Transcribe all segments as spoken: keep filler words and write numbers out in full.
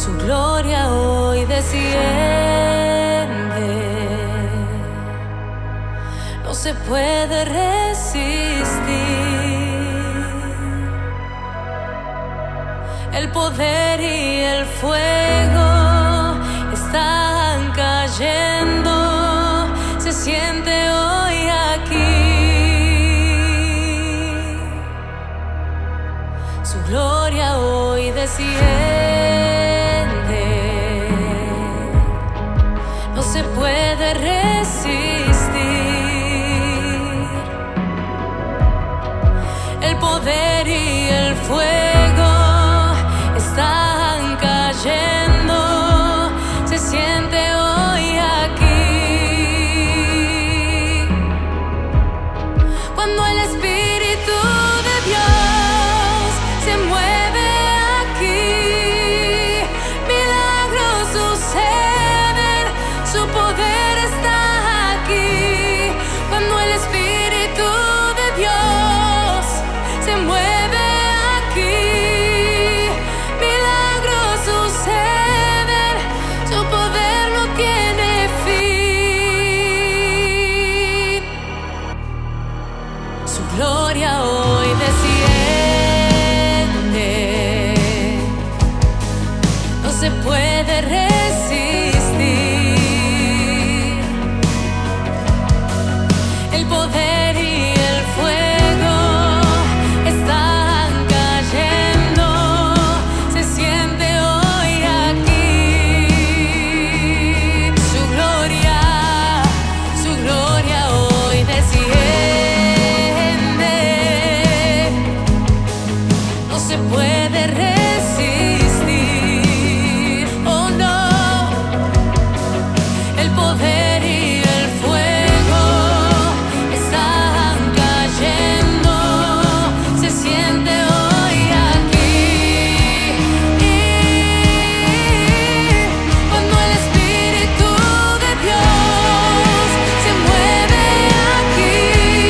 su gloria hoy desciende. No se puede resistir el poder y el fuego están cayendo. Se siente hoy aquí su gloria hoy desciende. No se puede resistir el poder y el fuego están cayendo. Se siente hoy aquí cuando el Espíritu de Dios se mueve aquí. Milagros suceden, su poder está aquí. Cuando el Espíritu de Dios se mueve aquí, gloria hoy desciende. No se puede resistir el poder y el fuego están cayendo. Se siente hoy aquí su gloria, su gloria hoy desciende. No se puede resistir, oh no, el poder y el fuego están cayendo, se siente hoy aquí. Y cuando el Espíritu de Dios se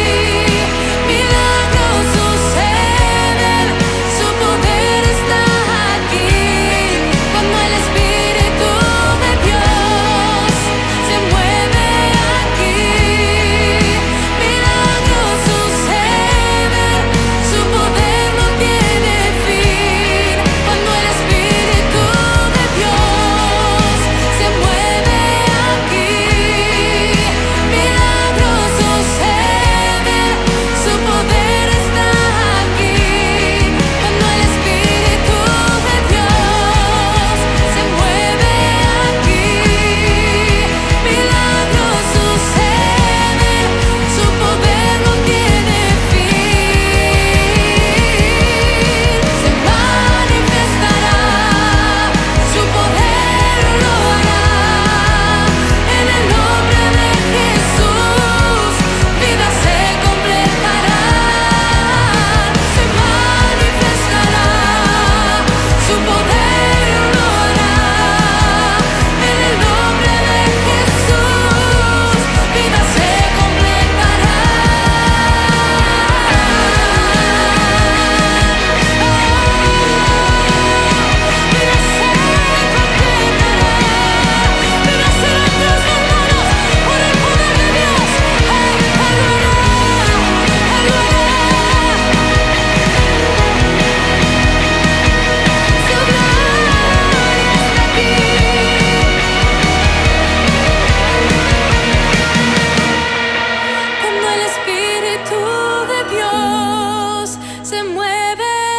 mueve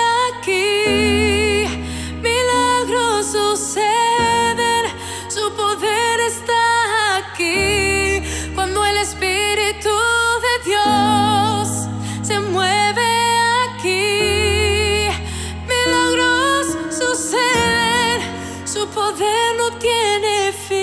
aquí, milagros suceden. Su poder no tiene fin.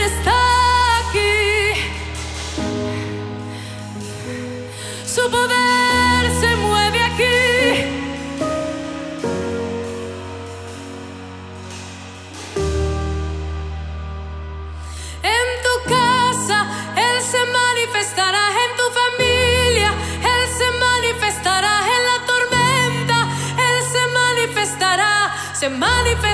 mujer está aquí. Su poder se mueve aquí. En tu casa Él se manifestará, en tu familia Él se manifestará, en la tormenta Él se manifestará, se manifestará.